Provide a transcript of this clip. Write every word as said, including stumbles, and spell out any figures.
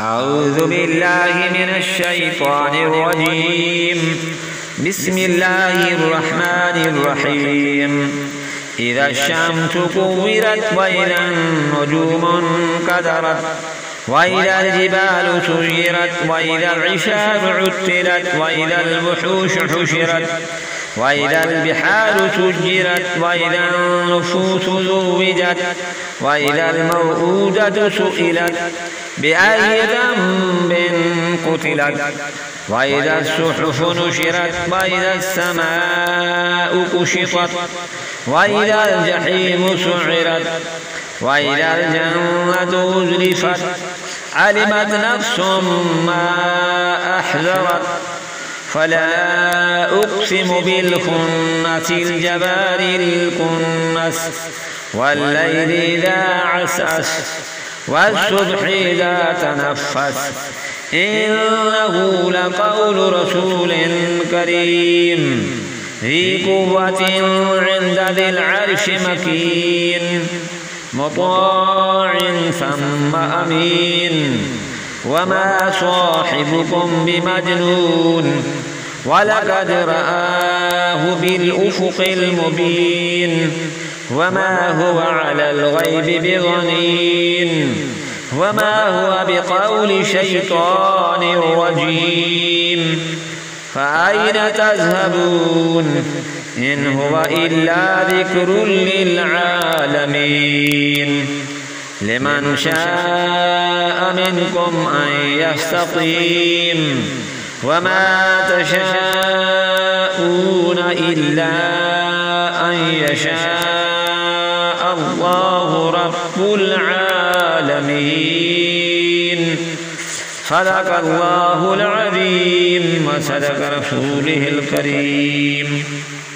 أعوذ بالله من الشيطان الرجيم. بسم الله الرحمن الرحيم. إذا الشمس كورت وإذا النجوم انكدرت وإذا الجبال سيرت وإذا العشاء عطلت وإذا الوحوش حشرت وإذا البحار سجرت وإذا النفوس زوجت وإذا الموءودة سئلت بأي ذنب قتلت وإذا الصحف نشرت وإذا السماء كشطت وإذا الجحيم سعرت وإذا الجنة أزلفت علمت نفس ما أحذرت فلا أقسم بالخنس الجبار الكنس والليل إذا عسعس والصبح إذا تنفس إنه لقول رسول كريم ذي قوة عند ذي العرش مكين مطاع ثم أمين وما صاحبكم بمجنون ولقد رآه بالأفق المبين وما هو على الغيب بضنين وما هو بقول شيطان رجيم فأين تذهبون إن هو إلا ذكر للعالمين لمن شاء منكم أن يستقيم وما تشاءون إلا أن يشاء الله رب العالمين صدق الله العظيم وصدق رسوله الكريم.